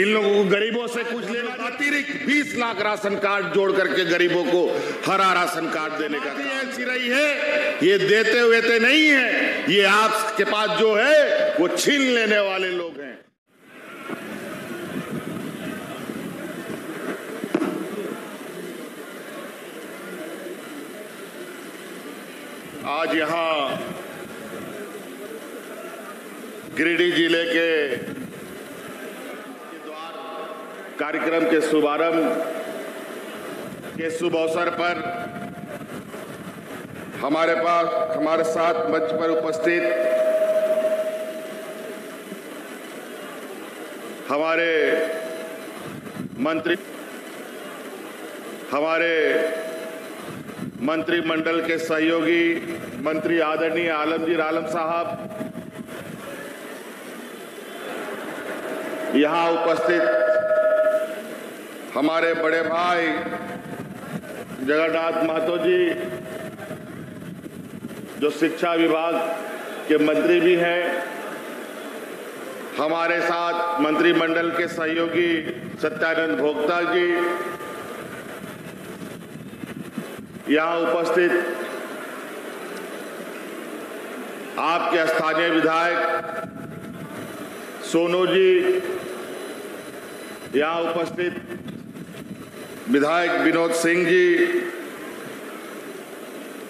इन लोगों को गरीबों से कुछ लेना, अतिरिक्त 20 लाख राशन कार्ड जोड़ करके गरीबों को हरा राशन कार्ड देने का अच्छी रही है। ये देते हुए नहीं है, ये आपके पास जो है वो छीन लेने वाले लोग हैं। आज यहां गिरिडीह जिले के कार्यक्रम के शुभारंभ के शुभ अवसर पर हमारे साथ मंच पर उपस्थित हमारे मंत्री, हमारे मंत्रिमंडल के सहयोगी मंत्री आदरणीय आलमगीर आलम साहब, यहाँ उपस्थित हमारे बड़े भाई जगन्नाथ महतो जी जो शिक्षा विभाग के मंत्री भी हैं, हमारे साथ मंत्रिमंडल के सहयोगी सत्यानंद भोगता जी, यहाँ उपस्थित आपके स्थानीय विधायक सोनू जी, यहाँ उपस्थित विधायक विनोद सिंह जी,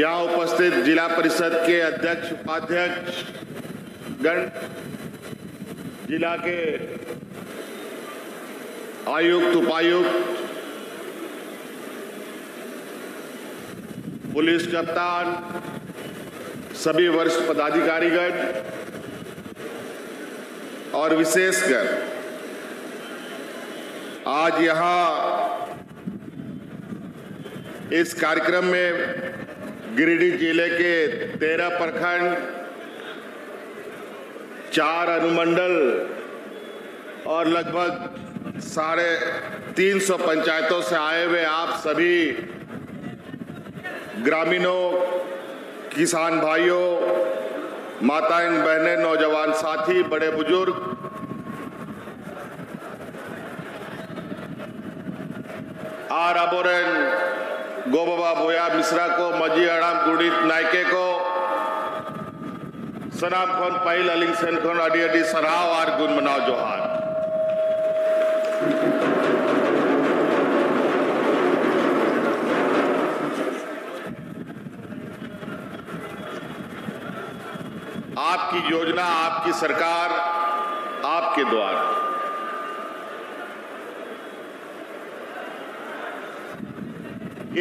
यहाँ उपस्थित जिला परिषद के अध्यक्ष उपाध्यक्ष गण, जिला के आयुक्त उपायुक्त, पुलिस कप्तान, सभी वरिष्ठ पदाधिकारीगण और विशेषकर आज यहाँ इस कार्यक्रम में गिरिडीह जिले के 13 प्रखंड, 4 अनुमंडल और लगभग 350 पंचायतों से आए हुए आप सभी ग्रामीणों, किसान भाइयों, माताएं बहनें, नौजवान साथी, बड़े बुजुर्ग, आराबोरेन गो बाबा बोया मिश्रा को, मजी आराम गुड़ित नायके को सनाम खन पाइल अलिंग सेन खन अडी अडी सराव और गुण मनाओ जोहार। आपकी योजना, आपकी सरकार, आपके द्वार।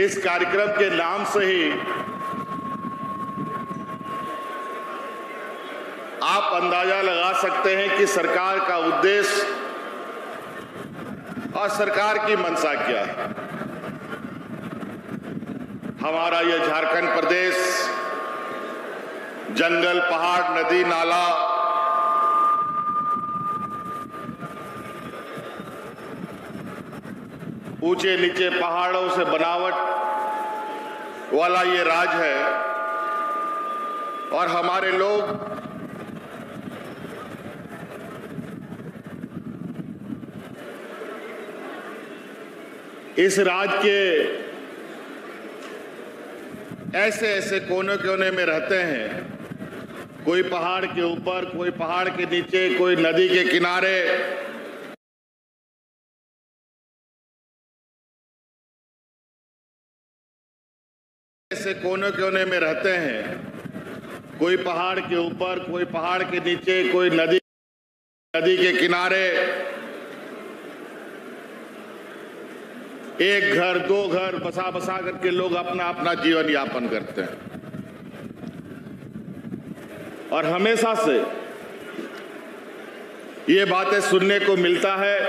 इस कार्यक्रम के नाम से ही आप अंदाजा लगा सकते हैं कि सरकार का उद्देश्य और सरकार की मंशा क्या है। हमारा यह झारखंड प्रदेश जंगल, पहाड़, नदी, नाला, ऊंचे नीचे पहाड़ों से बनावट वाला ये राज है और हमारे लोग इस राज के ऐसे ऐसे कोने कोने में रहते हैं, कोई पहाड़ के ऊपर, कोई पहाड़ के नीचे, कोई नदी के किनारे, ऐसे कोने कोने में रहते हैं, कोई पहाड़ के ऊपर, कोई पहाड़ के नीचे, कोई नदी के किनारे। एक घर, दो घर बसा बसा करके लोग अपना अपना जीवन यापन करते हैं और हमेशा से ये बातें सुनने को मिलता है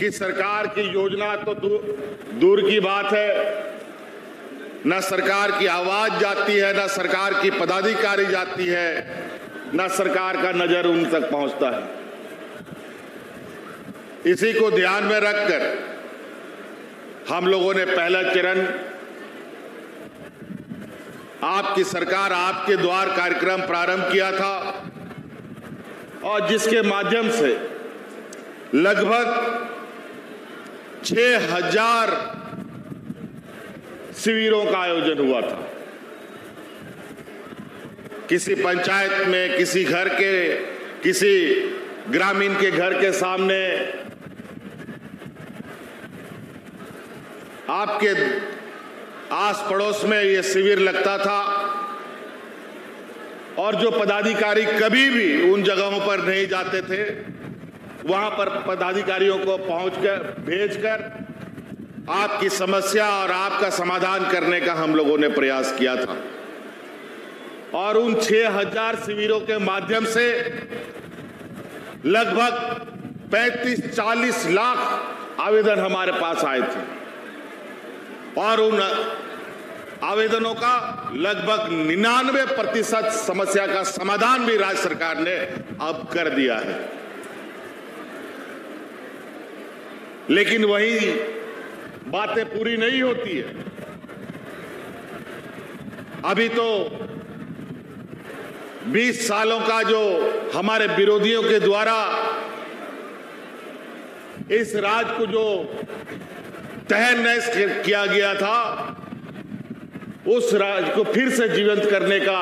कि सरकार की योजना तो दूर की बात है, न सरकार की आवाज जाती है, न सरकार की पदाधिकारी जाती है, न सरकार का नजर उन तक पहुंचता है। इसी को ध्यान में रखकर हम लोगों ने पहला चरण आपकी सरकार आपके द्वार कार्यक्रम प्रारंभ किया था और जिसके माध्यम से लगभग 6000 शिविरों का आयोजन हुआ था। किसी पंचायत में, किसी घर के, किसी ग्रामीण के घर के सामने आपके आस पड़ोस में ये शिविर लगता था और जो पदाधिकारी कभी भी उन जगहों पर नहीं जाते थे, वहां पर पदाधिकारियों को भेजकर आपकी समस्या और आपका समाधान करने का हम लोगों ने प्रयास किया था। और उन 6000 शिविरों के माध्यम से लगभग 35-40 लाख आवेदन हमारे पास आए थे और उन आवेदनों का लगभग 99% समस्या का समाधान भी राज्य सरकार ने अब कर दिया है। लेकिन वही बातें पूरी नहीं होती है। अभी तो 20 सालों का जो हमारे विरोधियों के द्वारा इस राज्य को जो तहस-नहस किया गया था, उस राज्य को फिर से जीवंत करने का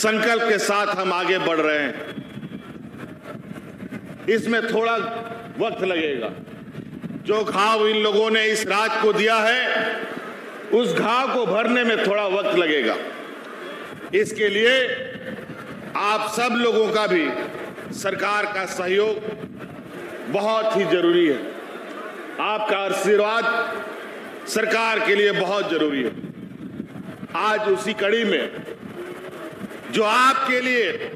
संकल्प के साथ हम आगे बढ़ रहे हैं। इसमें थोड़ा वक्त लगेगा। जो घाव इन लोगों ने इस राज्य को दिया है, उस घाव को भरने में थोड़ा वक्त लगेगा। इसके लिए आप सब लोगों का भी सरकार का सहयोग बहुत ही जरूरी है। आपका आशीर्वाद सरकार के लिए बहुत जरूरी है। आज उसी कड़ी में जो आपके लिए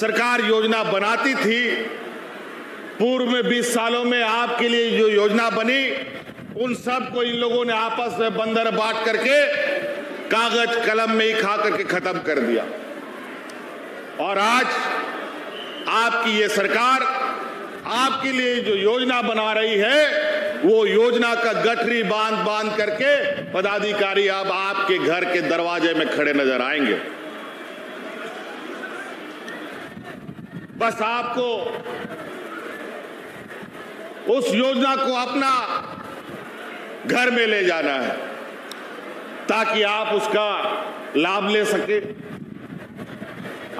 सरकार योजना बनाती थी, पूर्व में 20 सालों में आपके लिए जो योजना बनी, उन सब को इन लोगों ने आपस में बंदर बांट करके कागज कलम में ही खा करके खत्म कर दिया। और आज आपकी ये सरकार आपके लिए जो योजना बना रही है, वो योजना का गठरी बांध बांध करके पदाधिकारी अब आपके घर के दरवाजे में खड़े नजर आएंगे। बस आपको उस योजना को अपना घर में ले जाना है ताकि आप उसका लाभ ले सके।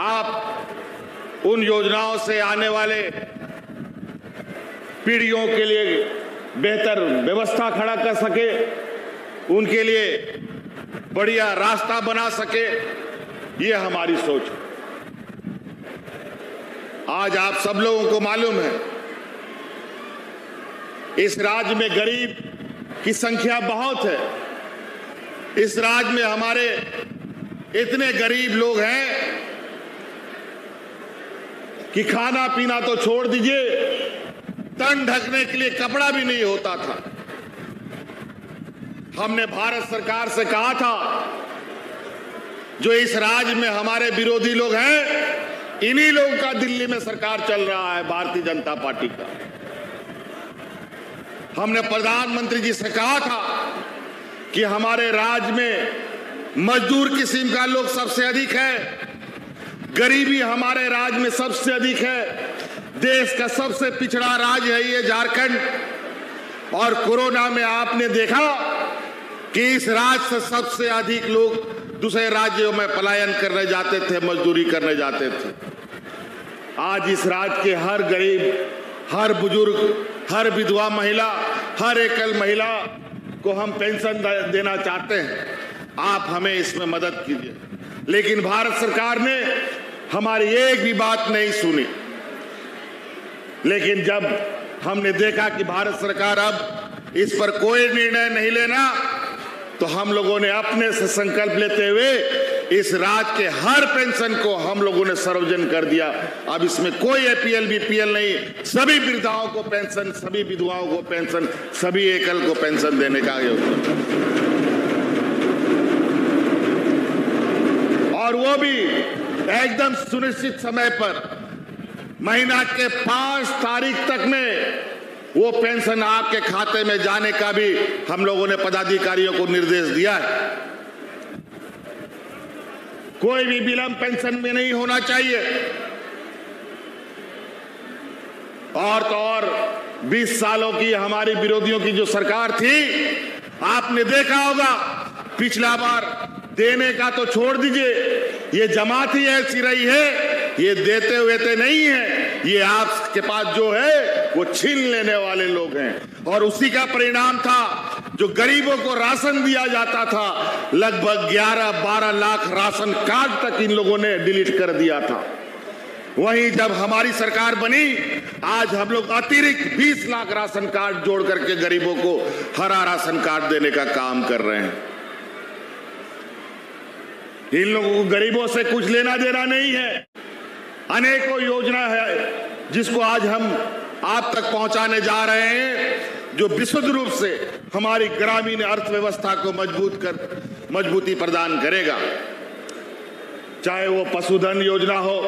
आप उन योजनाओं से आने वाले पीढ़ियों के लिए बेहतर व्यवस्था खड़ा कर सके, उनके लिए बढ़िया रास्ता बना सके, ये हमारी सोच। आज आप सब लोगों को मालूम है इस राज्य में गरीब की संख्या बहुत है। इस राज्य में हमारे इतने गरीब लोग हैं कि खाना पीना तो छोड़ दीजिए, तन ढकने के लिए कपड़ा भी नहीं होता था। हमने भारत सरकार से कहा था जो इस राज्य में हमारे विरोधी लोग हैं, इन्हीं लोगों का दिल्ली में सरकार चल रहा है, भारतीय जनता पार्टी का। हमने प्रधानमंत्री जी से कहा था कि हमारे राज्य में मजदूर किस्म का लोग सबसे अधिक है, गरीबी हमारे राज्य में सबसे अधिक है, देश का सबसे पिछड़ा राज्य है ये झारखंड। और कोरोना में आपने देखा कि इस राज्य से सबसे अधिक लोग दूसरे राज्यों में पलायन करने जाते थे, मजदूरी करने जाते थे। आज इस राज्य के हर गरीब, हर बुजुर्ग, हर विधवा महिला, हर एकल महिला को हम पेंशन देना चाहते हैं। आप हमें इसमें मदद कीजिए। लेकिन भारत सरकार ने हमारी एक भी बात नहीं सुनी। लेकिन जब हमने देखा कि भारत सरकार अब इस पर कोई निर्णय नहीं लेना, तो हम लोगों ने अपने से संकल्प लेते हुए इस राज्य के हर पेंशन को हम लोगों ने सर्वजन कर दिया। अब इसमें कोई एपीएल बीपीएल नहीं, सभी वृद्धाओं को पेंशन, सभी विधवाओं को पेंशन, सभी एकल को पेंशन देने का योजना, और वो भी एकदम सुनिश्चित समय पर महीना के 5 तारीख तक में वो पेंशन आपके खाते में जाने का भी हम लोगों ने पदाधिकारियों को निर्देश दिया है। कोई भी विलंब पेंशन में नहीं होना चाहिए। और तो और 20 सालों की हमारी विरोधियों की जो सरकार थी, आपने देखा होगा पिछला बार देने का तो छोड़ दीजिए, ये जमात ही ऐसी रही है, ये देते हुए नहीं है, ये आपके पास जो है वो छीन लेने वाले लोग हैं। और उसी का परिणाम था जो गरीबों को राशन दिया जाता था, लगभग 11-12 लाख राशन कार्ड तक इन लोगों ने डिलीट कर दिया था। वहीं जब हमारी सरकार बनी, आज हम लोग अतिरिक्त 20 लाख राशन कार्ड जोड़ करके गरीबों को हरा राशन कार्ड देने का काम कर रहे हैं। इन लोगों को गरीबों से कुछ लेना देना नहीं है। अनेकों योजना है जिसको आज हम आप तक पहुंचाने जा रहे हैं, जो विशुद्ध रूप से हमारी ग्रामीण अर्थव्यवस्था को मजबूती प्रदान करेगा। चाहे वो पशुधन योजना हो,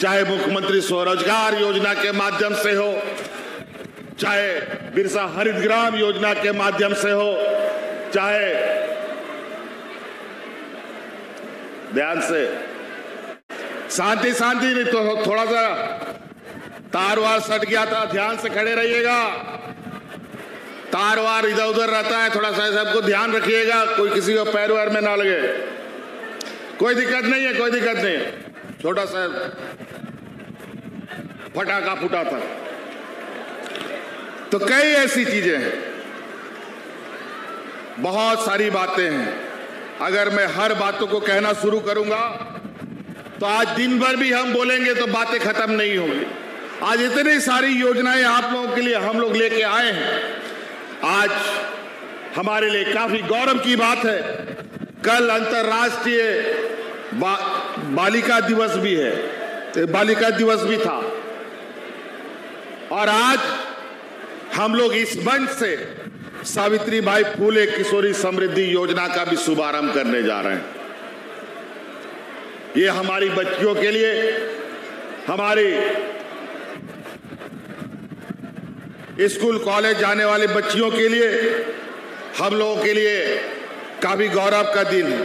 चाहे मुख्यमंत्री स्वरोजगार योजना के माध्यम से हो, चाहे बिरसा हरित ग्राम योजना के माध्यम से हो, चाहे ध्यान से शांति नहीं तो थोड़ा सा तारवार सट गया था, ध्यान से खड़े रहिएगा, तारवार इधर उधर रहता है, थोड़ा सा सबको ध्यान रखिएगा, कोई किसी को पैर वैर में ना लगे। कोई दिक्कत नहीं है, कोई दिक्कत नहीं है, छोटा सा फटाका फूटा था। तो कई ऐसी चीजें हैं, बहुत सारी बातें हैं। अगर मैं हर बातों को कहना शुरू करूंगा तो आज दिन भर भी हम बोलेंगे तो बातें खत्म नहीं होंगी। आज इतनी सारी योजनाएं आप लोगों के लिए हम लोग लेके आए हैं, आज हमारे लिए काफी गौरव की बात है। कल अंतर्राष्ट्रीय बालिका दिवस भी है, बालिका दिवस भी था, और आज हम लोग इस मंच से सावित्री बाई फुले किशोरी समृद्धि योजना का भी शुभारंभ करने जा रहे हैं। ये हमारी बच्चियों के लिए, हमारी स्कूल कॉलेज जाने वाली बच्चियों के लिए, हम लोगों के लिए काफी गौरव का दिन है।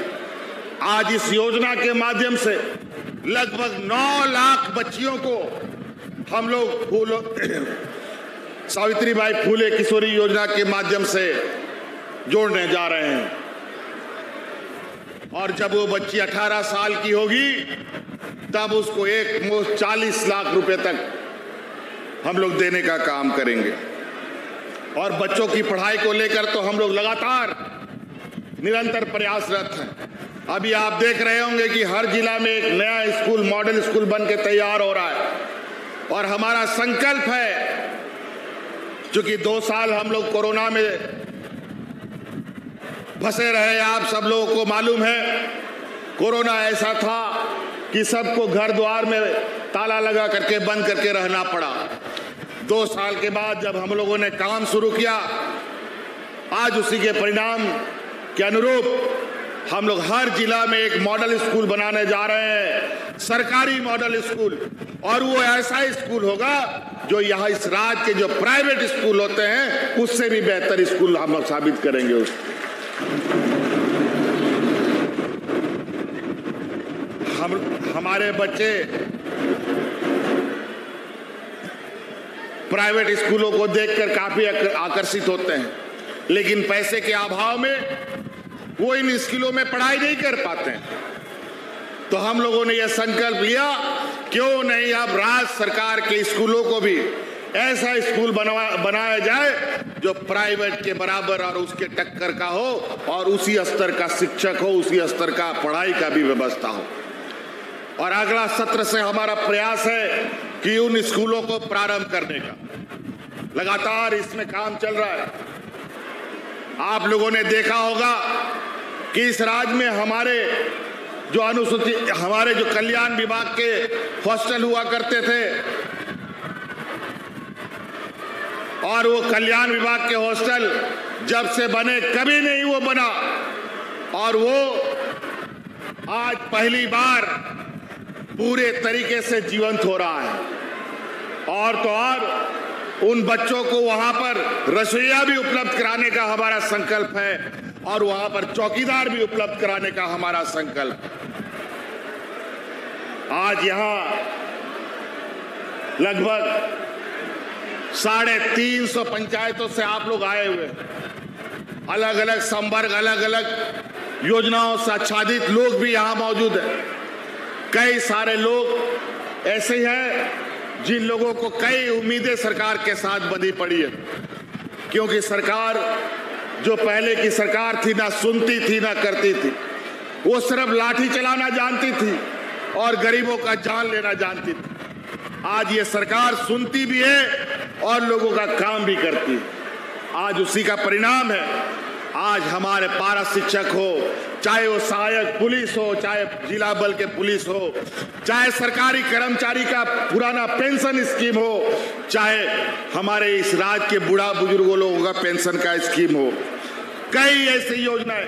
आज इस योजना के माध्यम से लगभग 9 लाख बच्चियों को हम लोग सावित्री बाई फुले किशोरी योजना के माध्यम से जोड़ने जा रहे हैं। और जब वो बच्ची 18 साल की होगी तब उसको एक मुश्त 40 लाख रुपए तक हम लोग देने का काम करेंगे। और बच्चों की पढ़ाई को लेकर तो हम लोग लगातार निरंतर प्रयासरत हैं। अभी आप देख रहे होंगे कि हर जिला में एक नया स्कूल, मॉडल स्कूल बन के तैयार हो रहा है। और हमारा संकल्प है, क्योंकि 2 साल हम लोग कोरोना में फंसे रहे, आप सब लोगों को मालूम है कोरोना ऐसा था कि सबको घर द्वार में ताला लगा करके बंद करके रहना पड़ा। 2 साल के बाद जब हम लोगों ने काम शुरू किया, आज उसी के परिणाम के अनुरूप हम लोग हर जिला में एक मॉडल स्कूल बनाने जा रहे हैं, सरकारी मॉडल स्कूल। और वो ऐसा स्कूल होगा जो यहाँ इस राज्य के जो प्राइवेट स्कूल होते हैं उससे भी बेहतर स्कूल हम लोग साबित करेंगे हमारे बच्चे प्राइवेट स्कूलों को देखकर काफी आकर्षित होते हैं, लेकिन पैसे के अभाव में वो इन स्कूलों में पढ़ाई नहीं कर पाते हैं। तो हम लोगों ने यह संकल्प लिया, क्यों नहीं अब राज्य सरकार के स्कूलों को भी ऐसा स्कूल बनाया जाए जो प्राइवेट के बराबर और उसके टक्कर का हो, और उसी स्तर का शिक्षक हो, उसी स्तर का पढ़ाई का भी व्यवस्था हो। और अगला सत्र से हमारा प्रयास है कि उन स्कूलों को प्रारंभ करने का, लगातार इसमें काम चल रहा है। आप लोगों ने देखा होगा कि इस राज्य में हमारे जो कल्याण विभाग के हॉस्टल हुआ करते थे, और वो कल्याण विभाग के हॉस्टल जब से बने कभी नहीं वो बना, और वो आज पहली बार पूरे तरीके से जीवंत हो रहा है। और तो और उन बच्चों को वहां पर रसोइया भी उपलब्ध कराने का हमारा संकल्प है, और वहां पर चौकीदार भी उपलब्ध कराने का हमारा संकल्प। आज यहां लगभग 350 पंचायतों से आप लोग आए हुए, अलग अलग संवर्ग, अलग अलग योजनाओं से आच्छादित लोग भी यहाँ मौजूद हैं। कई सारे लोग ऐसे हैं जिन लोगों को कई उम्मीदें सरकार के साथ बंधी पड़ी है, क्योंकि सरकार जो पहले की सरकार थी ना सुनती थी ना करती थी, वो सिर्फ लाठी चलाना जानती थी और गरीबों का जान लेना जानती थी। आज ये सरकार सुनती भी है और लोगों का काम भी करती है। आज उसी का परिणाम है, आज हमारे पारा शिक्षक हो, चाहे वो सहायक पुलिस हो, चाहे जिला बल के पुलिस हो, चाहे सरकारी कर्मचारी का पुराना पेंशन स्कीम हो, चाहे हमारे इस राज्य के बूढ़ा बुजुर्गों लोगों का पेंशन का स्कीम हो, कई ऐसी योजनाएं।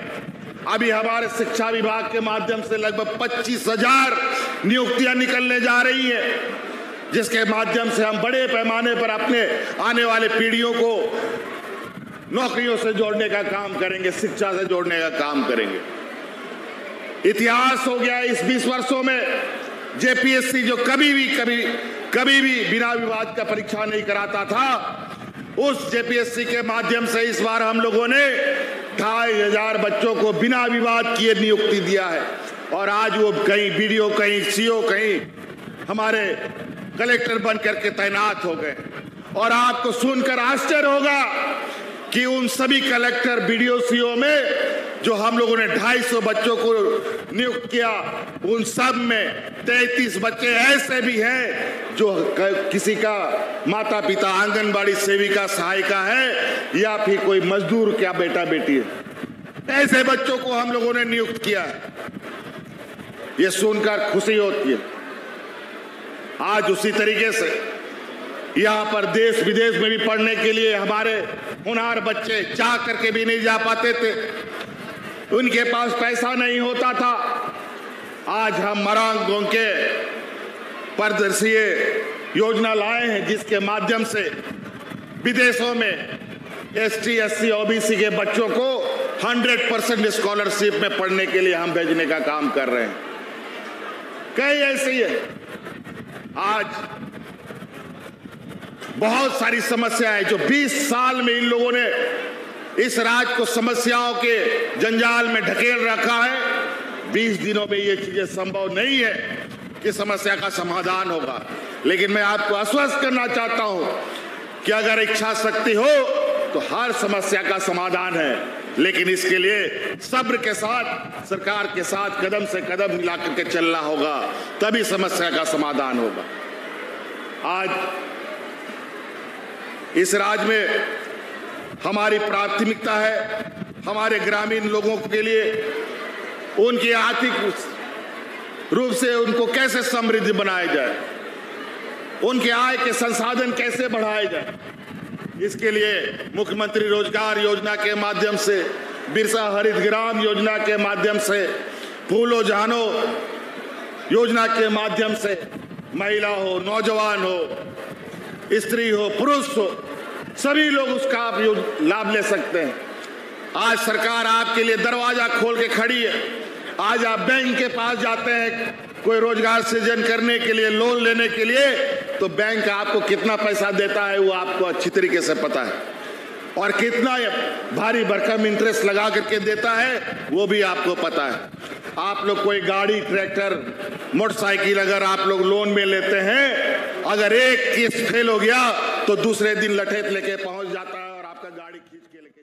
अभी हमारे शिक्षा विभाग के माध्यम से लगभग 25,000 नियुक्तियां निकलने जा रही है, जिसके माध्यम से हम बड़े पैमाने पर अपने आने वाले पीढ़ियों को नौकरियों से जोड़ने का काम करेंगे, शिक्षा से जोड़ने का काम करेंगे। इतिहास हो गया इस 20 वर्षों में जेपीएससी जो कभी भी बिना विवाद का परीक्षा नहीं कराता था, उस जेपीएससी के माध्यम से इस बार हम लोगों ने 2,500 बच्चों को बिना विवाद किए नियुक्ति दिया है। और आज वो कहीं बीडीओ, कहीं सीओ, कहीं हमारे कलेक्टर बन करके तैनात हो गए। और आपको सुनकर आश्चर्य होगा कि उन सभी कलेक्टर, बीडीओ, सीओ में जो हम लोगों ने 250 बच्चों को नियुक्त किया, उन सब में 33 बच्चे ऐसे भी हैं जो किसी का माता पिता आंगनबाड़ी सेविका सहायिका है या फिर कोई मजदूर क्या बेटा बेटी है। ऐसे बच्चों को हम लोगों ने नियुक्त किया है, ये सुनकर खुशी होती है। आज उसी तरीके से यहाँ पर देश विदेश में भी पढ़ने के लिए हमारे होनहार बच्चे चाह करके भी नहीं जा पाते थे, उनके पास पैसा नहीं होता था। आज हम मरांगों के पारदर्शी योजना लाए हैं, जिसके माध्यम से विदेशों में ST, SC, OBC के बच्चों को 100% स्कॉलरशिप में पढ़ने के लिए हम भेजने का काम कर रहे हैं। कई ऐसी है। आज बहुत सारी समस्याएं जो 20 साल में इन लोगों ने इस राज्य को समस्याओं के जंजाल में ढकेल रखा है, 20 दिनों में ये चीजें संभव नहीं है कि समस्या का समाधान होगा। लेकिन मैं आपको आश्वस्त करना चाहता हूं कि अगर इच्छा शक्ति हो तो हर समस्या का समाधान है, लेकिन इसके लिए सब्र के साथ सरकार के साथ कदम से कदम मिलाकर के चलना होगा, तभी समस्या का समाधान होगा। आज इस राज्य में हमारी प्राथमिकता है हमारे ग्रामीण लोगों के लिए, उनकी आर्थिक रूप से उनको कैसे समृद्ध बनाया जाए, उनके आय के संसाधन कैसे बढ़ाए जाए। इसके लिए मुख्यमंत्री रोजगार योजना के माध्यम से, बिरसा हरित ग्राम योजना के माध्यम से, फूलो जहानो योजना के माध्यम से महिला हो, नौजवान हो, स्त्री हो, पुरुष हो, सभी लोग उसका आप लाभ ले सकते हैं। आज सरकार आपके लिए दरवाजा खोल के खड़ी है। आज आप बैंक के पास जाते हैं कोई रोजगार सृजन करने के लिए, लोन लेने के लिए, तो बैंक आपको कितना पैसा देता है वो आपको अच्छी तरीके से पता है, और कितना भारी भरकम इंटरेस्ट लगा करके देता है वो भी आपको पता है। आप लोग कोई गाड़ी, ट्रैक्टर, मोटरसाइकिल अगर आप लोग लोन में लेते हैं, अगर एक केस फेल हो गया तो दूसरे दिन लठेत लेके पहुंच जाता है और आपका गाड़ी खींच के लेके